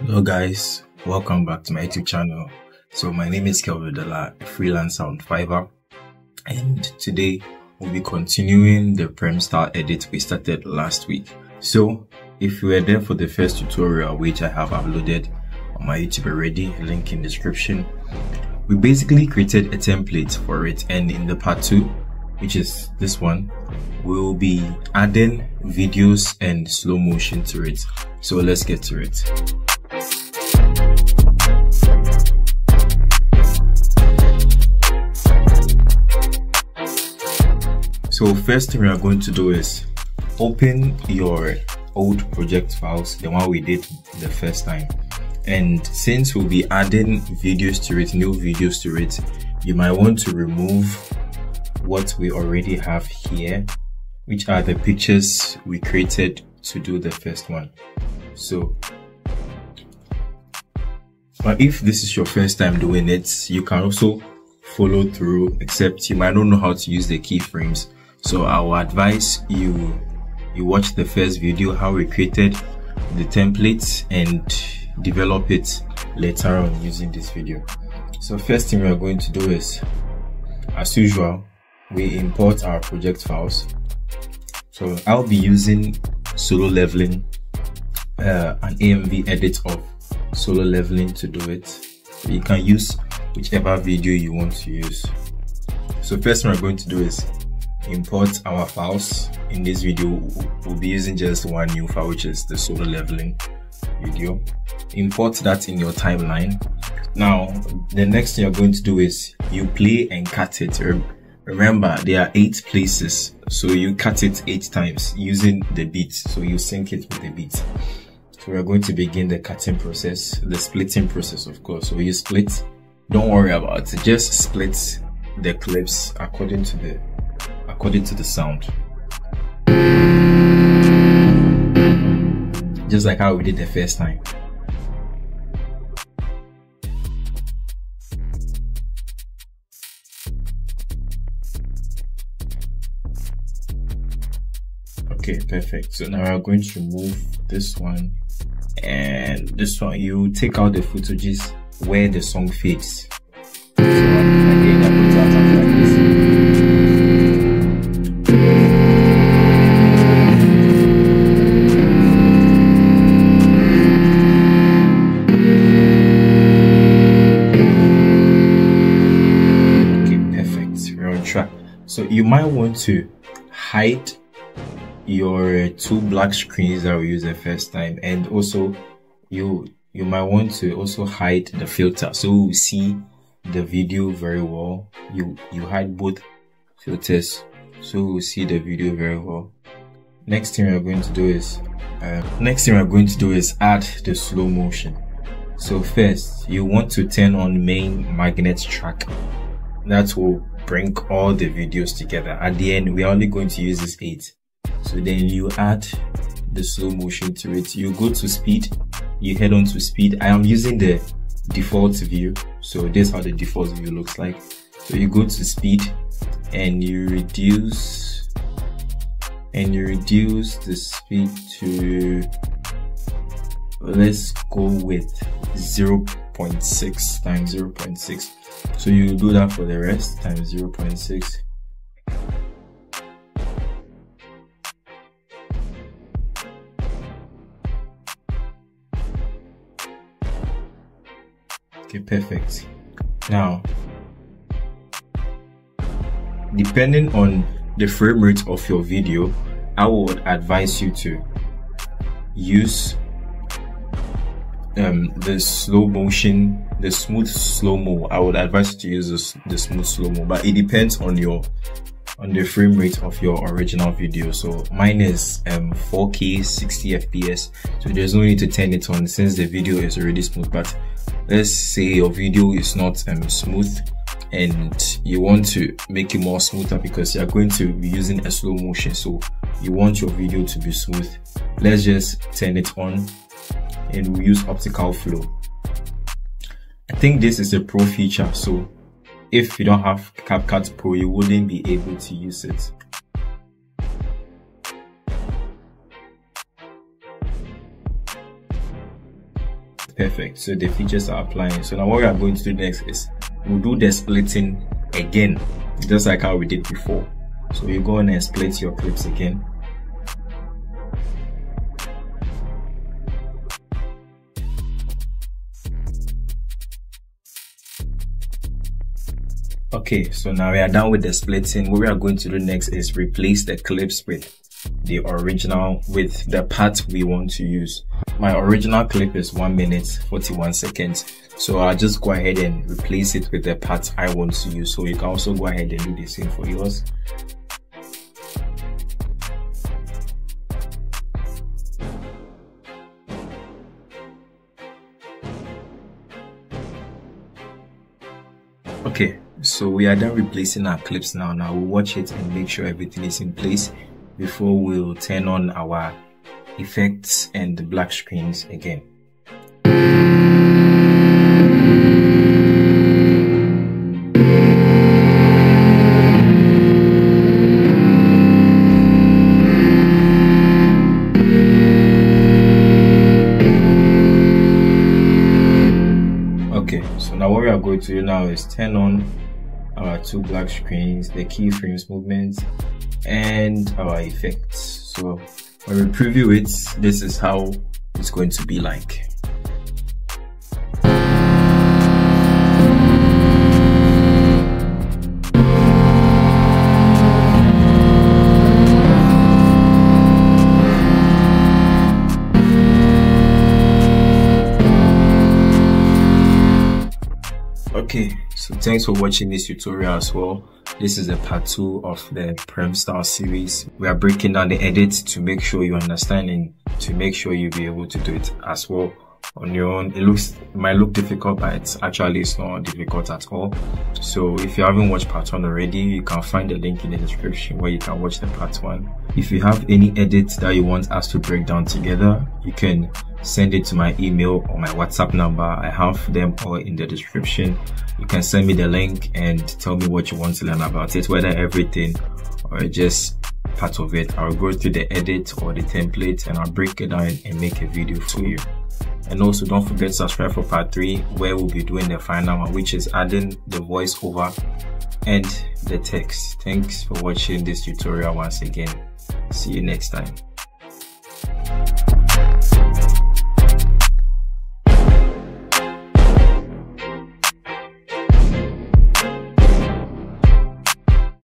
Hello guys, welcome back to my YouTube channel. So my name is Kelvin Della, a freelancer on Fiverr, and today we'll be continuing the Prem Style Edit we started last week. So if you were there for the first tutorial, which I have uploaded on my YouTube already, link in description, we basically created a template for it, and in the part 2, which is this one, we'll be adding videos and slow motion to it. So let's get to it. So first thing we are going to do is open your old project files, the one we did the first time. And since we'll be adding videos to it, new videos to it, you might want to remove what we already have here, which are the pictures we created to do the first one. So, but if this is your first time doing it, you can also follow through, except you might not know how to use the keyframes. So I will advise you watch the first video how we created the templates and develop it later on using this video. So first thing we are going to do is, as usual, we import our project files. So I'll be using Solo Leveling, an AMV edit of Solo Leveling to do it. So you can use whichever video you want to use. So first thing we're going to do is import our files. In this video, we'll be using just one new file, which is the Solo Leveling video. Import that in your timeline. Now, the next thing you're going to do is you play and cut it. Remember, there are 8 places, so you cut it 8 times using the beat. So you sync it with the beat. So we're going to begin the cutting process, the splitting process, of course. So you split. Don't worry about it. Just split the clips according to the sound, just like how we did the first time. Okay, perfect. So now we're going to remove this one and this one. You take out the footages where the song fades. So again, that goes out something like this. Okay, perfect. We're on track. So you might want to hide your 2 black screens that we used the first time, and also you might want to also hide the filter, so you see the video very well. You hide both filters, so you see the video very well. Next thing we're going to do is add the slow motion. So first, you want to turn on main magnet track. That will bring all the videos together. At the end, we're only going to use this 8. So then you add the slow motion to it. You go to speed. You head on to speed. I am using the default view, so this is how the default view looks like. So you go to speed and you reduce the speed to, let's go with 0.6 times 0.6. So you do that for the rest, times 0.6. Okay, perfect. Now, depending on the frame rate of your video, I would advise you to use the slow motion, the smooth slow-mo. I would advise you to use the smooth slow-mo, but it depends on the frame rate of your original video. So mine is 4K 60 fps, so there's no need to turn it on since the video is already smooth. But let's say your video is not smooth and you want to make it more smoother, because you're going to be using a slow motion, so you want your video to be smooth. Let's just turn it on and we'll use optical flow. I think this is a pro feature, so if you don't have CapCut Pro, you wouldn't be able to use it. perfect. So the features are applying. So now what we are going to do next is we'll do the splitting again, just like how we did before. So you go on and split your clips again. Okay, so now we are done with the splitting. What we are going to do next is replace the clips with the original, with the part we want to use. My original clip is 1 minute 41 seconds, so I'll just go ahead and replace it with the part I want to use. So you can also go ahead and do the same for yours. Okay, so we are done replacing our clips now. Now we'll watch it and make sure everything is in place before we'll turn on our effects and the black screens again. Okay, so now what we are going to do now is turn on our two black screens, the keyframes movements, and our effects. So when we preview it, this is how it's going to be like. Okay, so thanks for watching this tutorial as well. This is the part 2 of the Prem Style series. We are breaking down the edits to make sure you understand and to make sure you'll be able to do it as well on your own. It might look difficult, but it's not difficult at all. So if you haven't watched part 1 already, you can find the link in the description where you can watch the part 1. If you have any edits that you want us to break down together, you can send it to my email or my WhatsApp number. I have them all in the description. You can send me the link and tell me what you want to learn about it, whether everything or just part of it. I'll go through the edit or the template and I'll break it down and make a video for you. And also don't forget to subscribe for part 3, where we'll be doing the final one, which is adding the voiceover and the text. Thanks for watching this tutorial once again. See you next time.